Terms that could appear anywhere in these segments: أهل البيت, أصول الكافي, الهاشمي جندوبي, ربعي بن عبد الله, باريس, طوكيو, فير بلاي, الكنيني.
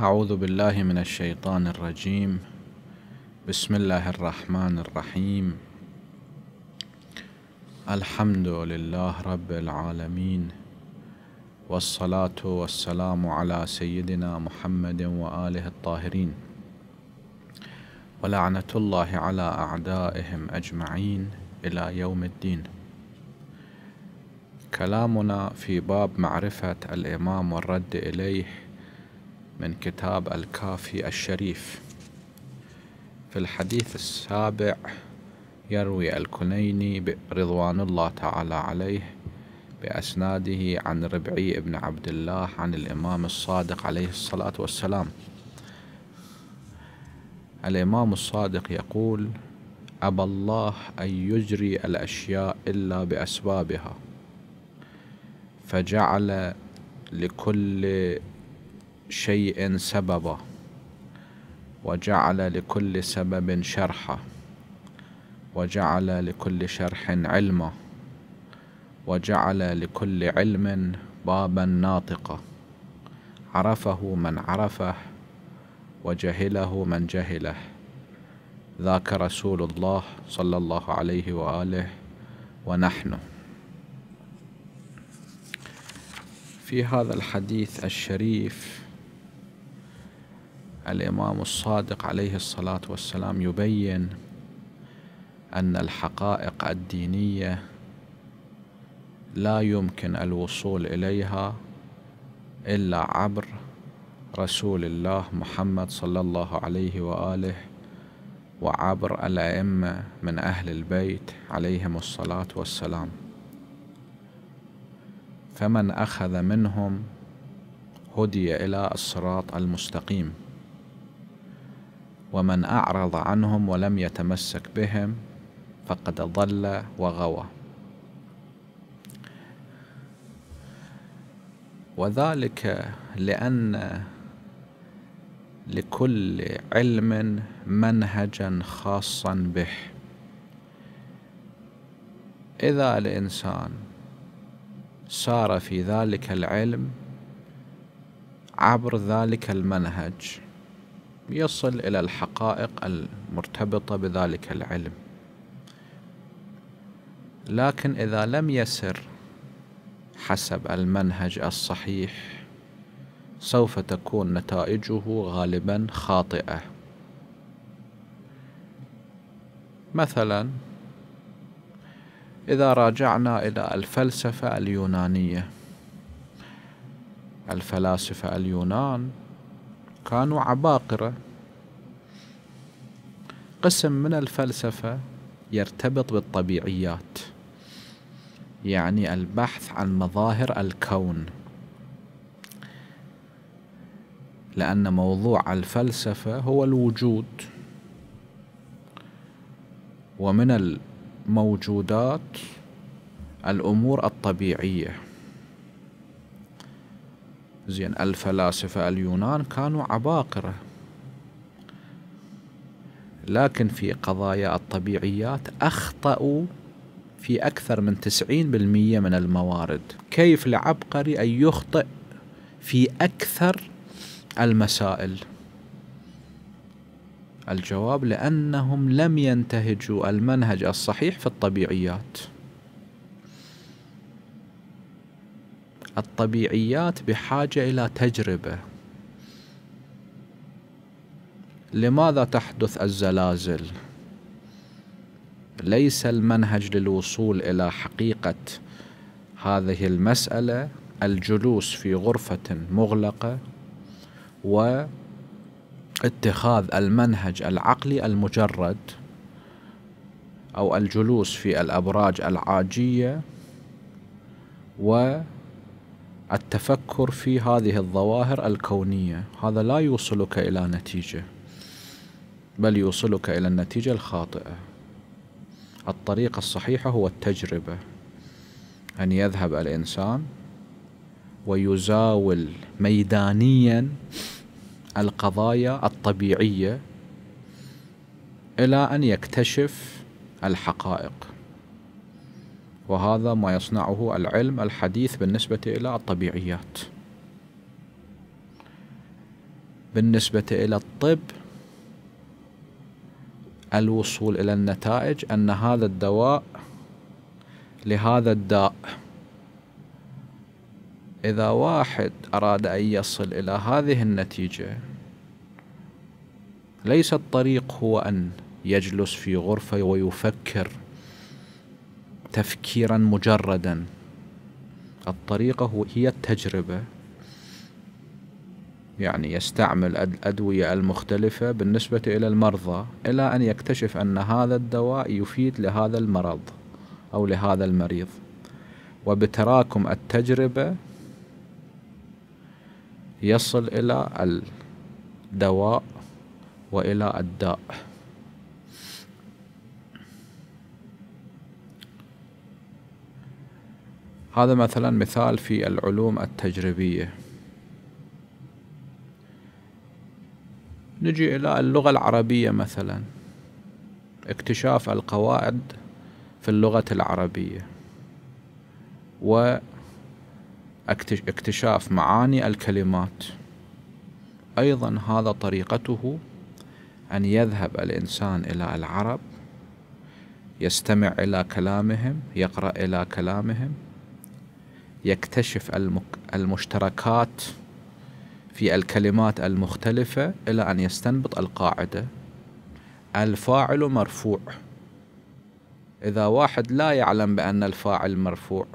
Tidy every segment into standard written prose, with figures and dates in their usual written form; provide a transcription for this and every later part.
أعوذ بالله من الشيطان الرجيم. بسم الله الرحمن الرحيم. الحمد لله رب العالمين، والصلاة والسلام على سيدنا محمد وآله الطاهرين، ولعنة الله على أعدائهم أجمعين إلى يوم الدين. كلامنا في باب معرفة الإمام والرد إليه من كتاب الكافي الشريف. في الحديث السابع يروي الكنيني رضوان الله تعالى عليه بأسناده عن ربعي بن عبد الله عن الإمام الصادق عليه الصلاة والسلام. الإمام الصادق يقول: أبى الله أن يجري الأشياء إلا بأسبابها، فجعل لكل شيء سببا، وجعل لكل سبب شرحا، وجعل لكل شرح علما، وجعل لكل علم بابا ناطقا، عرفه من عرفه وجهله من جهله. ذاك رسول الله صلى الله عليه وآله ونحن. في هذا الحديث الشريف الإمام الصادق عليه الصلاة والسلام يبين أن الحقائق الدينية لا يمكن الوصول إليها إلا عبر رسول الله محمد صلى الله عليه وآله، وعبر الأئمة من أهل البيت عليهم الصلاة والسلام. فمن أخذ منهم هدي إلى الصراط المستقيم، ومن أعرض عنهم ولم يتمسك بهم فقد ضل وغوى. وذلك لأن لكل علم منهجا خاصا به. إذا الإنسان سار في ذلك العلم عبر ذلك المنهج يصل إلى الحقائق المرتبطة بذلك العلم، لكن إذا لم يسر حسب المنهج الصحيح سوف تكون نتائجه غالبا خاطئة. مثلا إذا راجعنا إلى الفلسفة اليونانية، الفلاسفة اليونان كانوا عباقرة. قسم من الفلسفة يرتبط بالطبيعيات، يعني البحث عن مظاهر الكون، لأن موضوع الفلسفة هو الوجود، ومن الموجودات الأمور الطبيعية. زين، الفلاسفة اليونان كانوا عباقرة، لكن في قضايا الطبيعيات أخطأوا في أكثر من 90% من الموارد. كيف لعبقري أن يخطئ في أكثر المسائل؟ الجواب: لأنهم لم ينتهجوا المنهج الصحيح في الطبيعيات. الطبيعيات بحاجة إلى تجربة. لماذا تحدث الزلازل؟ ليس المنهج للوصول إلى حقيقة هذه المسألة الجلوس في غرفة مغلقة واتخاذ المنهج العقلي المجرد، أو الجلوس في الأبراج العاجية و التفكر في هذه الظواهر الكونية. هذا لا يوصلك إلى نتيجة، بل يوصلك إلى النتيجة الخاطئة. الطريقة الصحيحة هو التجربة، أن يذهب الإنسان ويزاول ميدانيا القضايا الطبيعية إلى أن يكتشف الحقائق، وهذا ما يصنعه العلم الحديث بالنسبة إلى الطبيعيات. بالنسبة إلى الطب الوصول إلى النتائج أن هذا الدواء لهذا الداء. إذا واحد أراد أن يصل إلى هذه النتيجة ليس الطريق هو أن يجلس في غرفة ويفكر تفكيرا مجردا، الطريقة هي التجربة، يعني يستعمل الأدوية المختلفة بالنسبة إلى المرضى إلى أن يكتشف أن هذا الدواء يفيد لهذا المرض أو لهذا المريض، وبتراكم التجربة يصل إلى الدواء وإلى الداء. هذا مثلا مثال في العلوم التجريبية. نجي إلى اللغة العربية مثلا، اكتشاف القواعد في اللغة العربية واكتشاف معاني الكلمات، أيضا هذا طريقته أن يذهب الإنسان إلى العرب، يستمع إلى كلامهم، يقرأ إلى كلامهم، يكتشف المشتركات في الكلمات المختلفة إلى أن يستنبط القاعدة. الفاعل مرفوع، إذا واحد لا يعلم بأن الفاعل مرفوع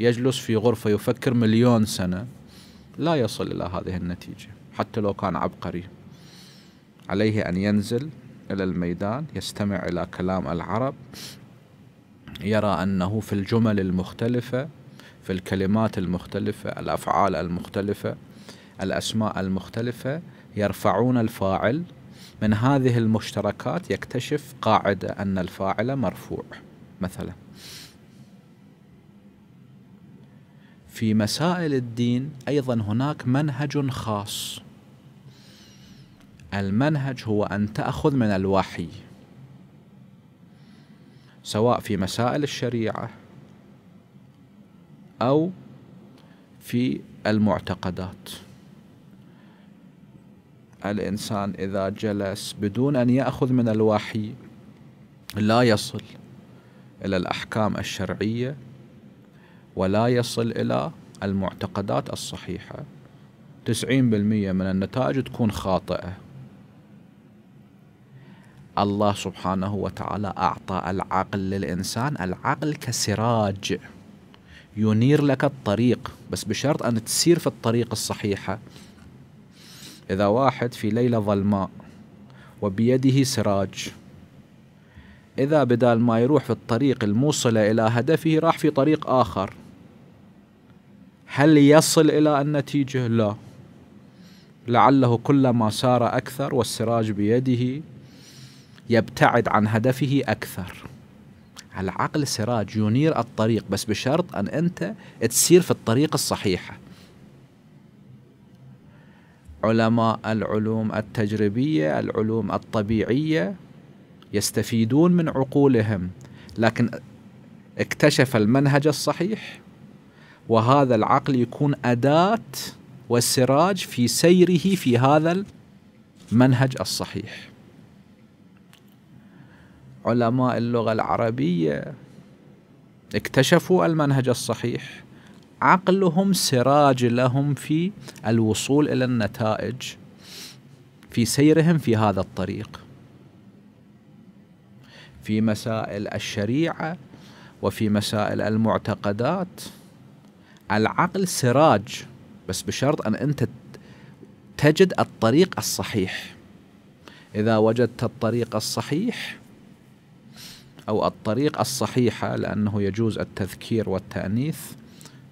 يجلس في غرفة يفكر مليون سنة لا يصل إلى هذه النتيجة، حتى لو كان عبقري. عليه أن ينزل إلى الميدان، يستمع إلى كلام العرب، يرى أنه في الجمل المختلفة، في الكلمات المختلفة، الأفعال المختلفة، الأسماء المختلفة، يرفعون الفاعل، من هذه المشتركات يكتشف قاعدة أن الفاعل مرفوع مثلا. في مسائل الدين أيضا هناك منهج خاص، المنهج هو أن تأخذ من الوحي، سواء في مسائل الشريعة أو في المعتقدات. الإنسان إذا جلس بدون أن يأخذ من الوحي لا يصل إلى الأحكام الشرعية ولا يصل إلى المعتقدات الصحيحة. 90% من النتائج تكون خاطئة. الله سبحانه وتعالى أعطى العقل للإنسان، العقل كسراج ينير لك الطريق، بس بشرط أن تسير في الطريق الصحيحة. إذا واحد في ليلة ظلماء وبيده سراج، إذا بدال ما يروح في الطريق الموصلة إلى هدفه راح في طريق آخر، هل يصل إلى النتيجة؟ لا. لعله كلما سار أكثر والسراج بيده يبتعد عن هدفه أكثر. العقل سراج ينير الطريق، بس بشرط أن أنت تسير في الطريق الصحيحة. علماء العلوم التجريبية، العلوم الطبيعية، يستفيدون من عقولهم، لكن اكتشف المنهج الصحيح، وهذا العقل يكون أداة والسراج في سيره في هذا المنهج الصحيح. علماء اللغة العربية اكتشفوا المنهج الصحيح، عقلهم سراج لهم في الوصول إلى النتائج في سيرهم في هذا الطريق. في مسائل الشريعة وفي مسائل المعتقدات العقل سراج، بس بشرط أن أنت تجد الطريق الصحيح. إذا وجدت الطريق الصحيح أو الطريق الصحيحة، لأنه يجوز التذكير والتأنيث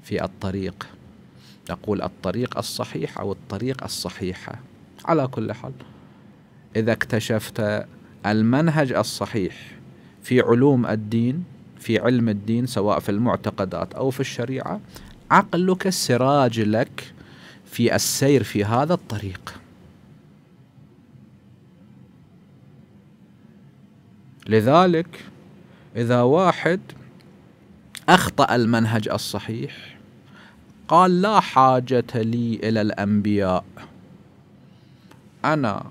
في الطريق، نقول الطريق الصحيح أو الطريق الصحيحة، على كل حال. إذا اكتشفت المنهج الصحيح في علوم الدين، في علم الدين، سواء في المعتقدات أو في الشريعة، عقلك السراج لك في السير في هذا الطريق. لذلك إذا واحد أخطأ المنهج الصحيح، قال لا حاجة لي إلى الأنبياء أنا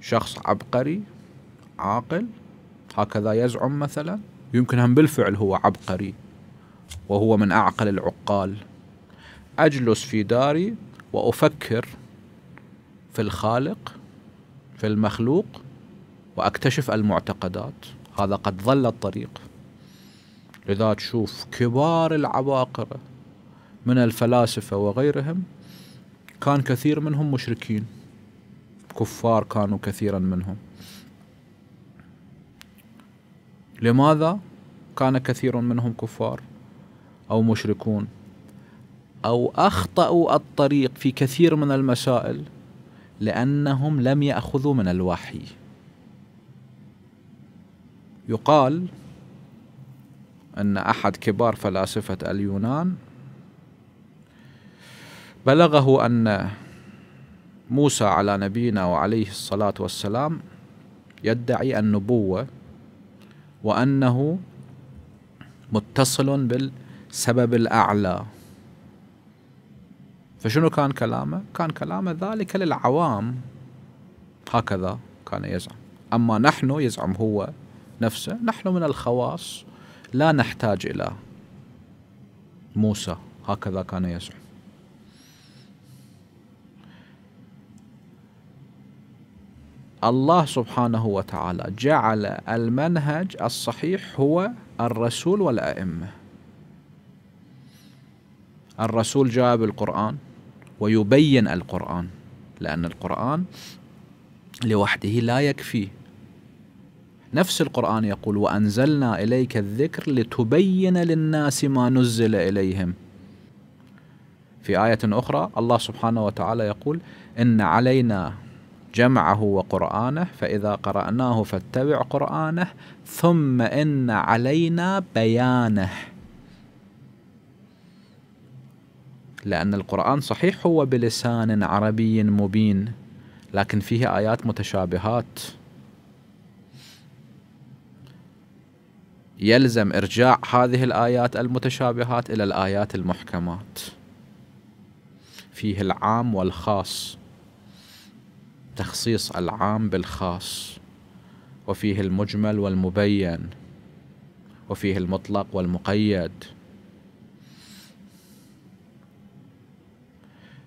شخص عبقري عاقل هكذا يزعم مثلا، يمكن هم بالفعل هو عبقري وهو من أعقل العقال. أجلس في داري وأفكر في الخالق في المخلوق وأكتشف المعتقدات، هذا قد ضل الطريق. لذا تشوف كبار العباقرة من الفلاسفة وغيرهم كان كثير منهم مشركين، كفار كانوا كثيرا منهم. لماذا كان كثير منهم كفار أو مشركون أو أخطأوا الطريق في كثير من المسائل؟ لأنهم لم يأخذوا من الوحي. يقال أن أحد كبار فلاسفة اليونان بلغه أن موسى على نبينا وعليه الصلاة والسلام يدعي النبوة وأنه متصل بالسبب الأعلى. فشنو كان كلامه؟ كان كلامه ذلك للعوام، هكذا كان يزعم. أما نحن يزعم هو نفسه نحن من الخواص لا نحتاج إلى موسى، هكذا كان يزعم. الله سبحانه وتعالى جعل المنهج الصحيح هو الرسول والأئمة. الرسول جاء بالقرآن ويبين القرآن، لأن القرآن لوحده لا يكفي. نفس القرآن يقول وأنزلنا إليك الذكر لتبين للناس ما نزل إليهم. في آية أخرى الله سبحانه وتعالى يقول إن علينا جمعه وقرآنه فإذا قرأناه فاتبع قرآنه ثم إن علينا بيانه. لأن القرآن صحيح هو بلسان عربي مبين، لكن فيه آيات متشابهات يلزم إرجاع هذه الآيات المتشابهات إلى الآيات المحكمات، فيه العام والخاص، تخصيص العام بالخاص، وفيه المجمل والمبين، وفيه المطلق والمقيد.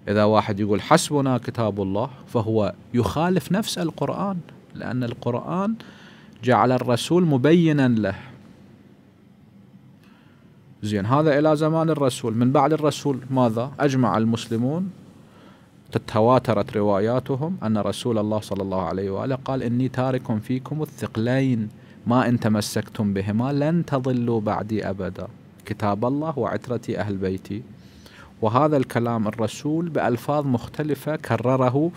إذا واحد يقول حسبنا كتاب الله فهو يخالف نفس القرآن، لأن القرآن جعل الرسول مبينا له. زين، هذا إلى زمان الرسول، من بعد الرسول ماذا؟ أجمع المسلمون تتواترت رواياتهم أن رسول الله صلى الله عليه وآله قال إني تارك فيكم الثقلين ما إن تمسكتم بهما لن تضلوا بعدي أبدا، كتاب الله وعترتي أهل بيتي. وهذا الكلام الرسول بألفاظ مختلفة كرره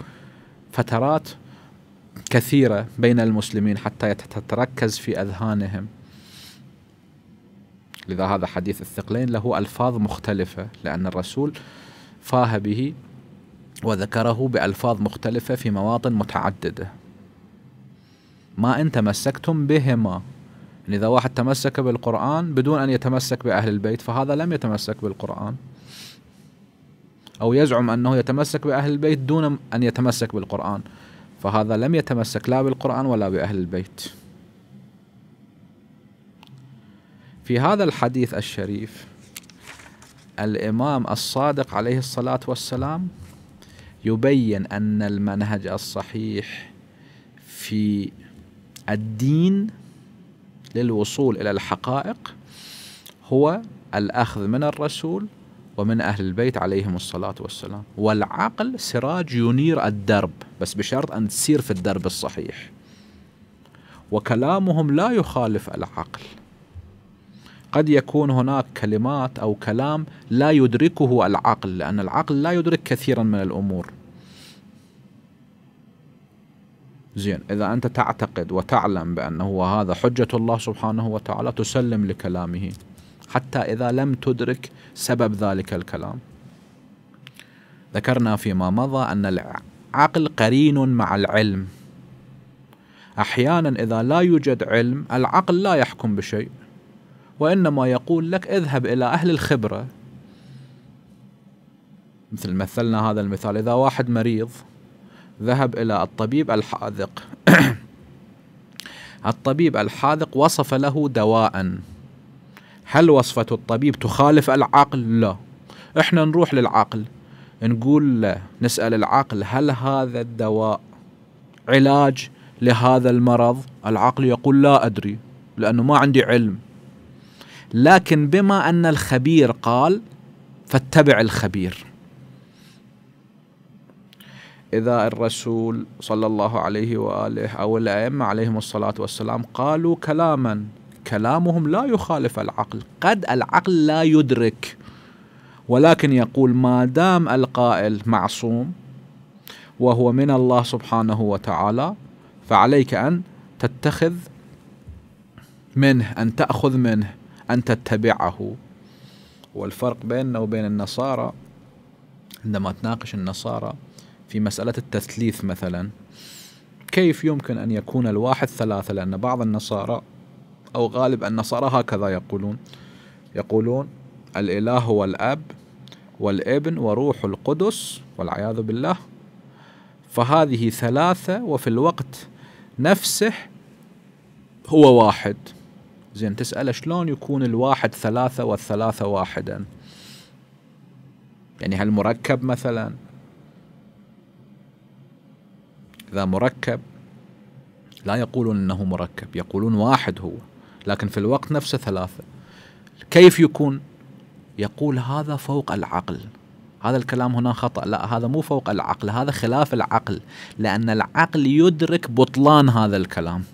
فترات كثيرة بين المسلمين حتى تتركز في أذهانهم. لذا هذا حديث الثقلين له ألفاظ مختلفة، لأن الرسول فاه به وذكره بألفاظ مختلفة في مواطن متعددة. ما إن تمسكتم بهما، يعني إذا واحد تمسك بالقرآن بدون أن يتمسك بأهل البيت فهذا لم يتمسك بالقرآن، أو يزعم أنه يتمسك بأهل البيت دون أن يتمسك بالقرآن فهذا لم يتمسك لا بالقرآن ولا بأهل البيت. في هذا الحديث الشريف الإمام الصادق عليه الصلاة والسلام يبين أن المنهج الصحيح في الدين للوصول إلى الحقائق هو الأخذ من الرسول ومن أهل البيت عليهم الصلاة والسلام، والعقل سراج ينير الدرب، بس بشرط أن تسير في الدرب الصحيح، وكلامهم لا يخالف العقل. قد يكون هناك كلمات أو كلام لا يدركه العقل، لأن العقل لا يدرك كثيرا من الأمور. زين، إذا أنت تعتقد وتعلم بأنه هذا حجة الله سبحانه وتعالى تسلم لكلامه حتى إذا لم تدرك سبب ذلك الكلام. ذكرنا فيما مضى أن العقل قرين مع العلم، أحيانا إذا لا يوجد علم العقل لا يحكم بشيء وإنما يقول لك اذهب إلى أهل الخبرة. مثلنا هذا المثال، إذا واحد مريض ذهب إلى الطبيب الحاذق. الطبيب الحاذق وصف له دواء. هل وصفة الطبيب تخالف العقل؟ لا. احنا نروح للعقل نقول له، نسأل العقل هل هذا الدواء علاج لهذا المرض؟ العقل يقول لا أدري لأنه ما عندي علم. لكن بما أن الخبير قال فاتبع الخبير. إذا الرسول صلى الله عليه وآله أو الأئمة عليهم الصلاة والسلام قالوا كلاما كلامهم لا يخالف العقل، قد العقل لا يدرك ولكن يقول ما دام القائل معصوم وهو من الله سبحانه وتعالى فعليك أن تتخذ منه، أن تأخذ منه، أن تتبعه. والفرق بيننا وبين النصارى عندما تناقش النصارى في مسألة التثليث مثلا، كيف يمكن أن يكون الواحد ثلاثة؟ لأن بعض النصارى أو غالب النصارى هكذا يقولون، يقولون الإله هو الأب والابن وروح القدس والعياذ بالله، فهذه ثلاثة وفي الوقت نفسه هو واحد. زين تسأله شلون يكون الواحد ثلاثة والثلاثة واحدا؟ يعني هل مركب مثلا؟ إذا مركب لا يقولون أنه مركب، يقولون واحد هو لكن في الوقت نفسه ثلاثة. كيف يكون؟ يقول هذا فوق العقل. هذا الكلام هنا خطأ، لا هذا مو فوق العقل، هذا خلاف العقل، لأن العقل يدرك بطلان هذا الكلام.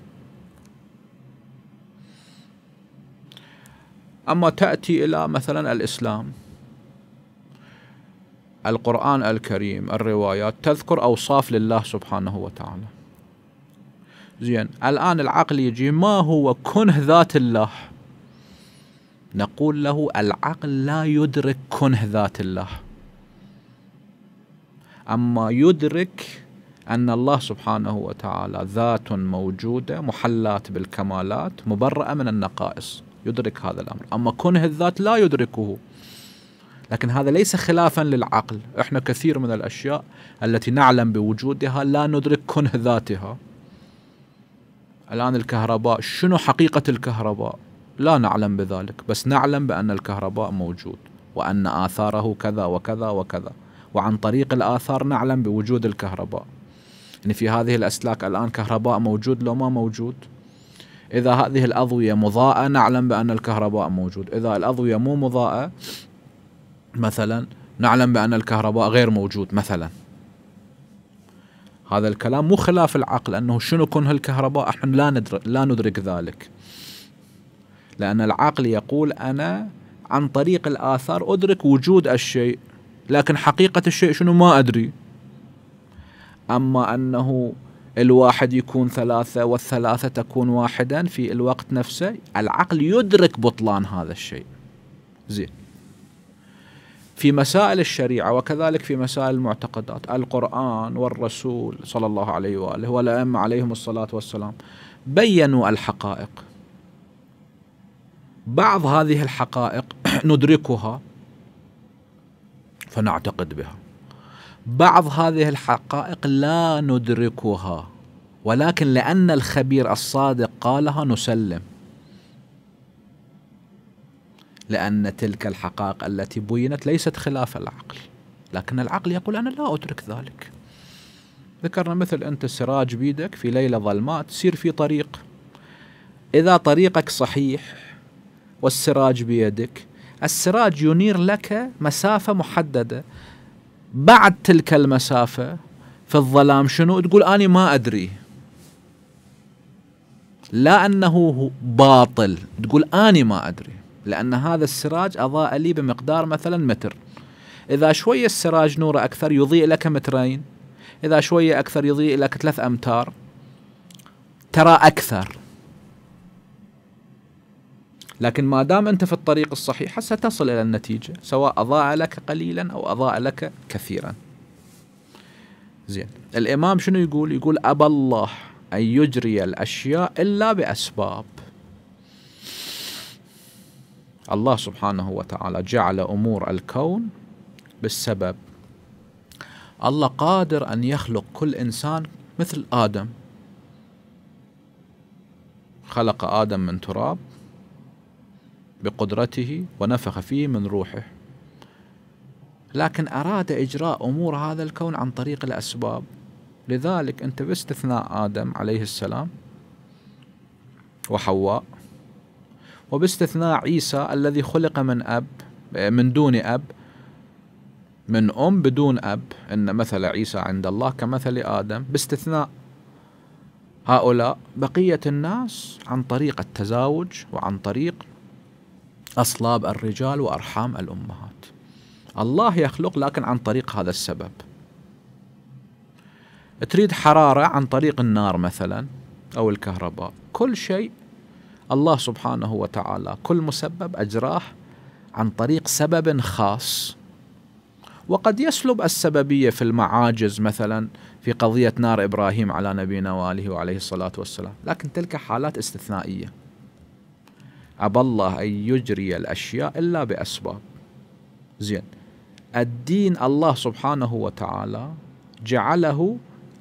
أما تأتي إلى مثلا الإسلام، القرآن الكريم، الروايات تذكر أوصاف لله سبحانه وتعالى. زين الآن العقل يجي ما هو كنه ذات الله، نقول له العقل لا يدرك كنه ذات الله، أما يدرك أن الله سبحانه وتعالى ذات موجودة محلاة بالكمالات مبرأة من النقائص، يدرك هذا الأمر، أما كنه الذات لا يدركه. لكن هذا ليس خلافا للعقل، احنا كثير من الأشياء التي نعلم بوجودها لا ندرك كنه ذاتها. الآن الكهرباء، شنو حقيقة الكهرباء؟ لا نعلم بذلك، بس نعلم بأن الكهرباء موجود وأن آثاره كذا وكذا وكذا، وعن طريق الآثار نعلم بوجود الكهرباء. يعني في هذه الأسلاك الآن كهرباء موجود لو ما موجود؟ إذا هذه الأضوية مضاءة نعلم بأن الكهرباء موجود، إذا الأضوية مو مضاءة مثلا نعلم بأن الكهرباء غير موجود مثلا. هذا الكلام مو خلاف العقل، أنه شنو كنه الكهرباء احنا لا ندرك ذلك، لأن العقل يقول أنا عن طريق الآثار أدرك وجود الشيء لكن حقيقة الشيء شنو ما أدري. أما أنه الواحد يكون ثلاثة والثلاثة تكون واحدا في الوقت نفسه، العقل يدرك بطلان هذا الشيء. زين في مسائل الشريعة وكذلك في مسائل المعتقدات، القرآن والرسول صلى الله عليه وآله والأئمة عليهم الصلاة والسلام بيّنوا الحقائق، بعض هذه الحقائق ندركها فنعتقد بها، بعض هذه الحقائق لا ندركها ولكن لأن الخبير الصادق قالها نسلم، لأن تلك الحقائق التي بينت ليست خلاف العقل، لكن العقل يقول أنا لا أدرك ذلك. ذكرنا مثل أنت السراج بيدك في ليلة ظلماء تسير في طريق، إذا طريقك صحيح والسراج بيدك، السراج ينير لك مسافة محددة، بعد تلك المسافة في الظلام شنو؟ تقول أنا ما أدري، لا أنه باطل، تقول أنا ما أدري لأن هذا السراج أضاء لي بمقدار مثلا متر، إذا شوية السراج نوره أكثر يضيء لك مترين، إذا شوية أكثر يضيء لك 3 أمتار، ترى أكثر. لكن ما دام أنت في الطريق الصحيح ستصل إلى النتيجة سواء أضاء لك قليلا أو أضاء لك كثيرا. زين الإمام شنو يقول؟ يقول أبى الله أن يجري الأشياء إلا بأسباب. الله سبحانه وتعالى جعل أمور الكون بالسبب، الله قادر أن يخلق كل إنسان مثل آدم. خلق آدم من تراب بقدرته ونفخ فيه من روحه، لكن أراد إجراء أمور هذا الكون عن طريق الأسباب. لذلك أنت باستثناء آدم عليه السلام وحواء، وباستثناء عيسى الذي خلق من دون أب، من أم بدون أب، إن مثل عيسى عند الله كمثل آدم. باستثناء هؤلاء بقية الناس عن طريق التزاوج وعن طريق أصلاب الرجال وأرحام الأمهات. الله يخلق لكن عن طريق هذا السبب. تريد حرارة عن طريق النار مثلا أو الكهرباء. كل شيء الله سبحانه وتعالى كل مسبب أجراه عن طريق سبب خاص، وقد يسلب السببية في المعاجز مثلا في قضية نار إبراهيم على نبينا وآله وعليه الصلاة والسلام، لكن تلك حالات استثنائية. أبى الله أن يجري الأشياء إلا بأسباب. زين، الدين الله سبحانه وتعالى جعله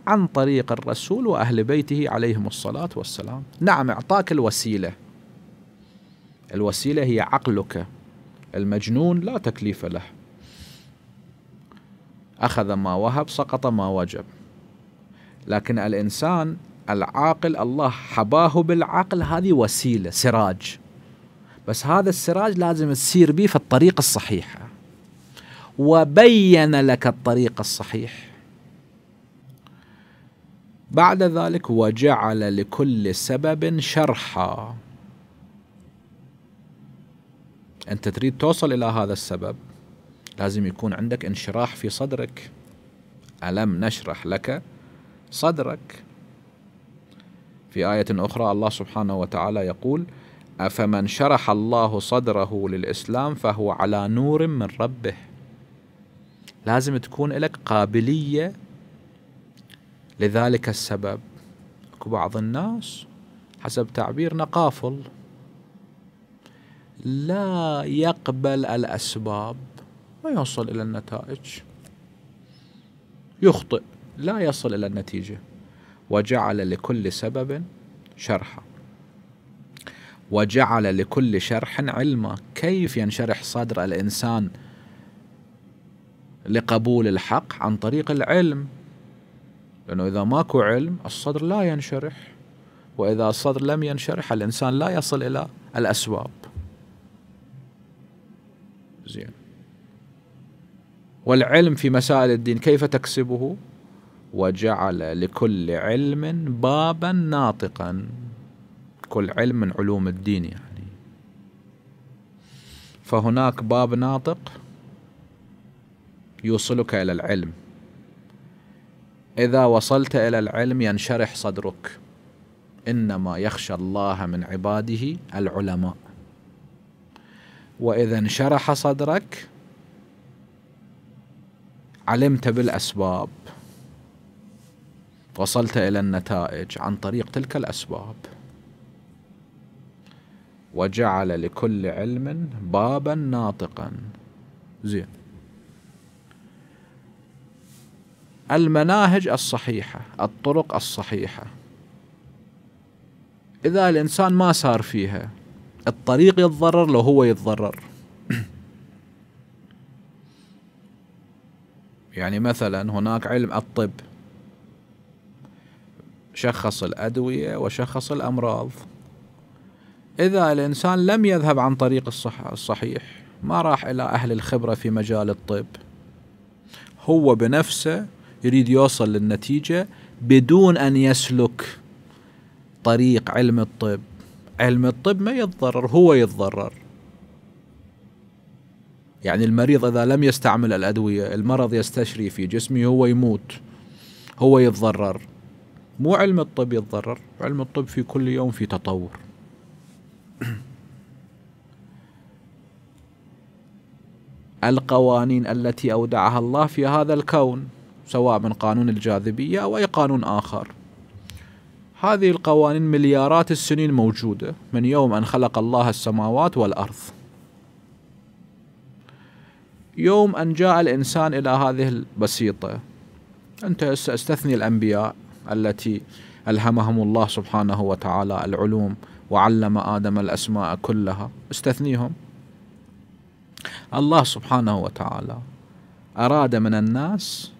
عن طريق الرسول وأهل بيته عليهم الصلاة والسلام. نعم، اعطاك الوسيلة، الوسيلة هي عقلك المجنون لا تكليف له. أخذ ما وهب، سقط ما وجب. لكن الإنسان العاقل الله حباه بالعقل، هذه وسيلة، سراج، بس هذا السراج لازم تسير به في الطريق الصحيحة. وبين لك الطريق الصحيح بعد ذلك، وجعل لكل سبب شرحا. أنت تريد توصل إلى هذا السبب، لازم يكون عندك انشراح في صدرك. ألم نشرح لك صدرك؟ في آية أخرى الله سبحانه وتعالى يقول: أفمن شرح الله صدره للإسلام فهو على نور من ربه. لازم تكون لك قابلية لذلك السبب. اكو بعض الناس حسب تعبيرنا قافل، لا يقبل الأسباب، ما يوصل إلى النتائج، يخطئ، لا يصل إلى النتيجة. وجعل لكل سبب شرحا، وجعل لكل شرح علما. كيف ينشرح صدر الإنسان لقبول الحق؟ عن طريق العلم، لأنه إذا ماكو علم الصدر لا ينشرح، وإذا الصدر لم ينشرح الإنسان لا يصل إلى الأسباب. زين، والعلم في مسائل الدين كيف تكسبه؟ وجعل لكل علم بابا ناطقا، كل علم من علوم الدين يعني، فهناك باب ناطق يوصلك إلى العلم. إذا وصلت إلى العلم ينشرح صدرك. إنما يخشى الله من عباده العلماء. وإذا انشرح صدرك علمت بالأسباب، وصلت إلى النتائج عن طريق تلك الأسباب. وجعل لكل علم بابا ناطقا. زين، المناهج الصحيحة، الطرق الصحيحة، إذا الإنسان ما سار فيها الطريق يتضرر لو هو يتضرر. يعني مثلا هناك علم الطب شخص الأدوية وشخص الأمراض. إذا الإنسان لم يذهب عن طريق الصحيح، ما راح إلى أهل الخبرة في مجال الطب، هو بنفسه يريد يوصل للنتيجة بدون أن يسلك طريق علم الطب. علم الطب ما يتضرر، هو يتضرر. يعني المريض إذا لم يستعمل الأدوية، المرض يستشري في جسمه، هو يموت، هو يتضرر، مو علم الطب يتضرر. علم الطب في كل يوم في تطور. القوانين التي أودعها الله في هذا الكون، سواء من قانون الجاذبية أو أي قانون آخر، هذه القوانين مليارات السنين موجودة من يوم أن خلق الله السماوات والأرض. يوم أن جاء الإنسان إلى هذه البسيطة أنت استثني الأنبياء التي ألهمهم الله سبحانه وتعالى العلوم وعلم آدم الأسماء كلها، استثنيهم. الله سبحانه وتعالى أراد من الناس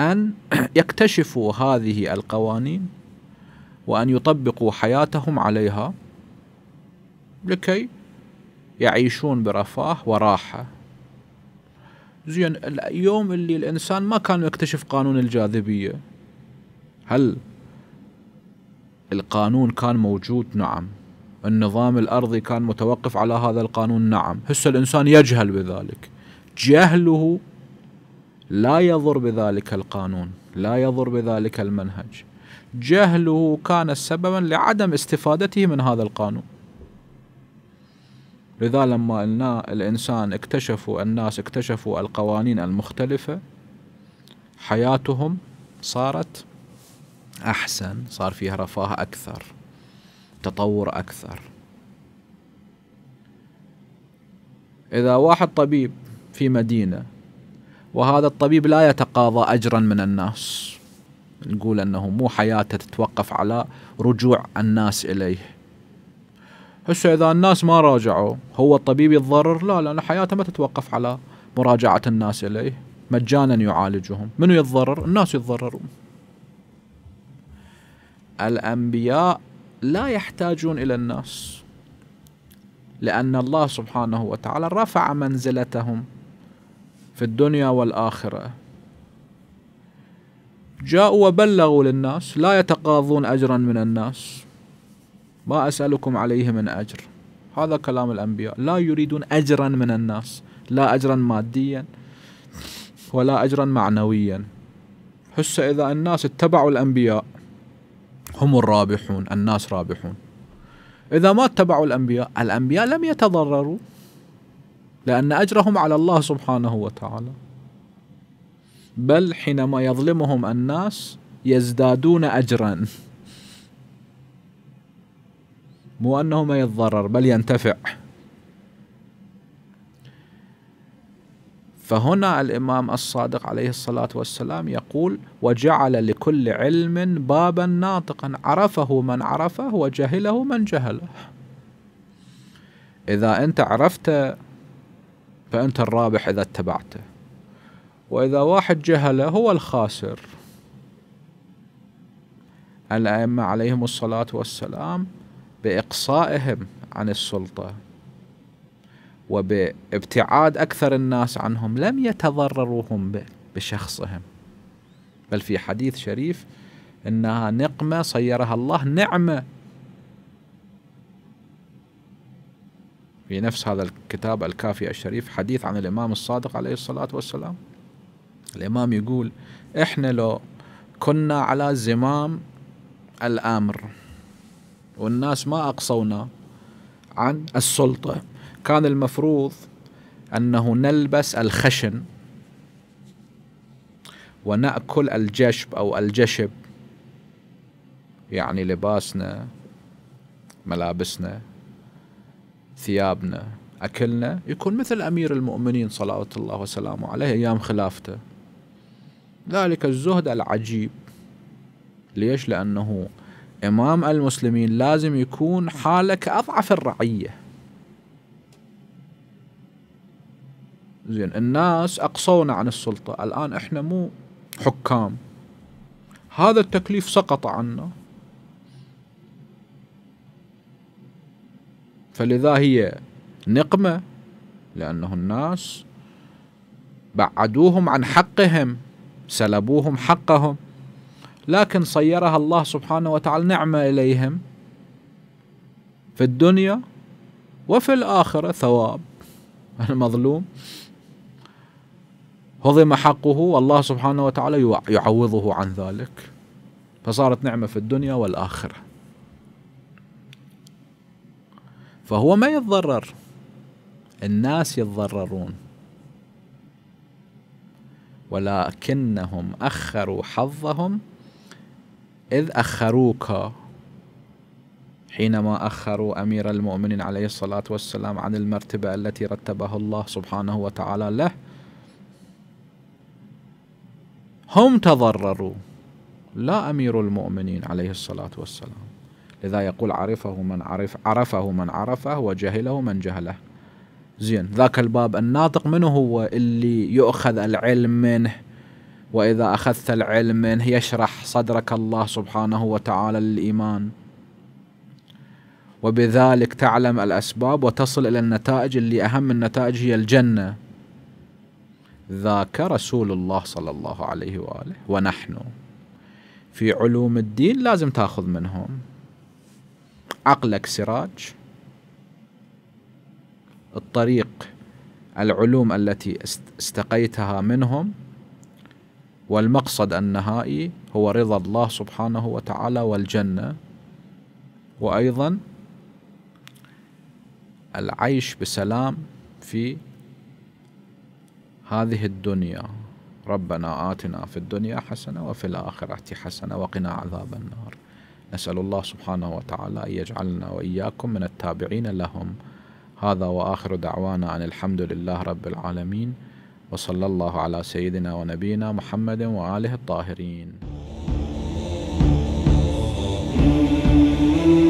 أن يكتشفوا هذه القوانين وأن يطبقوا حياتهم عليها لكي يعيشون برفاه وراحة. زين، اليوم اللي الإنسان ما كان يكتشف قانون الجاذبية، هل القانون كان موجود؟ نعم. النظام الأرضي كان متوقف على هذا القانون؟ نعم. هسه الإنسان يجهل بذلك، جهله لا يضر بذلك القانون، لا يضر بذلك المنهج، جهله كان سببا لعدم استفادته من هذا القانون. لذا لما الإنسان الناس اكتشفوا القوانين المختلفة، حياتهم صارت أحسن، صار فيها رفاه أكثر، تطور أكثر. إذا واحد طبيب في مدينة وهذا الطبيب لا يتقاضى أجرا من الناس، نقول أنه مو حياته تتوقف على رجوع الناس إليه. هسه إذا الناس ما راجعوا، هو الطبيب يتضرر؟ لا، لأن حياته ما تتوقف على مراجعة الناس إليه، مجانا يعالجهم. منو يتضرر؟ الناس يتضررون. الأنبياء لا يحتاجون إلى الناس، لأن الله سبحانه وتعالى رفع منزلتهم في الدنيا والآخرة. جاءوا وبلغوا للناس، لا يتقاضون أجرا من الناس، ما أسألكم عليه من أجر. هذا كلام الأنبياء، لا يريدون أجرا من الناس، لا أجرا ماديا ولا أجرا معنويا. هسه إذا الناس اتبعوا الأنبياء هم الرابحون، الناس رابحون. إذا ما اتبعوا الأنبياء، الأنبياء لم يتضرروا، لأن أجرهم على الله سبحانه وتعالى. بل حينما يظلمهم الناس يزدادون أجرا، مو أنه ما يتضرر بل ينتفع. فهنا الإمام الصادق عليه الصلاة والسلام يقول: وجعل لكل علم بابا ناطقا، عرفه من عرفه وجهله من جهله. إذا أنت عرفته فأنت الرابح إذا اتبعته، وإذا واحد جهله هو الخاسر. الأئمة عليهم الصلاة والسلام بإقصائهم عن السلطة وبابتعاد أكثر الناس عنهم لم يتضرروا هم بشخصهم، بل في حديث شريف إنها نقمة صيرها الله نعمة. في نفس هذا الكتاب الكافي الشريف حديث عن الإمام الصادق عليه الصلاة والسلام، الإمام يقول: إحنا لو كنا على زمام الأمر والناس ما أقصونا عن السلطة، كان المفروض أنه نلبس الخشن ونأكل الجشب أو الجشب، يعني لباسنا، ملابسنا، ثيابنا، أكلنا، يكون مثل أمير المؤمنين صلوات الله وسلامه عليه أيام خلافته، ذلك الزهد العجيب. ليش؟ لأنه إمام المسلمين لازم يكون حالك أضعف الرعية. زين، الناس أقصونا عن السلطة، الآن إحنا مو حكام، هذا التكليف سقط عنا. فلذا هي نقمة، لأنه الناس بعدوهم عن حقهم، سلبوهم حقهم، لكن صيرها الله سبحانه وتعالى نعمة إليهم في الدنيا وفي الآخرة ثواب. المظلوم هضم حقه والله سبحانه وتعالى يعوضه عن ذلك، فصارت نعمة في الدنيا والآخرة، فهو ما يتضرر، الناس يتضررون. ولكنهم أخروا حظهم إذ أخروك، حينما أخروا أمير المؤمنين عليه الصلاة والسلام عن المرتبة التي رتبها الله سبحانه وتعالى له، هم تضرروا لا أمير المؤمنين عليه الصلاة والسلام. لذا يقول عرفه من عرفه وجهله من جهله. زين، ذاك الباب الناطق منه هو اللي يؤخذ العلم منه، وإذا أخذت العلم منه يشرح صدرك الله سبحانه وتعالى للإيمان، وبذلك تعلم الأسباب وتصل إلى النتائج اللي أهم النتائج هي الجنة. ذاك رسول الله صلى الله عليه وآله. ونحن في علوم الدين لازم تأخذ منهم. عقلك سراج، الطريق العلوم التي استقيتها منهم، والمقصد النهائي هو رضا الله سبحانه وتعالى والجنة، وأيضا العيش بسلام في هذه الدنيا. ربنا آتنا في الدنيا حسنة وفي الآخرة حسنة وقنا عذاب النار. نسأل الله سبحانه وتعالى أن يجعلنا وإياكم من التابعين لهم. هذا وآخر دعوانا أن الحمد لله رب العالمين، وصلى الله على سيدنا ونبينا محمد وآله الطاهرين.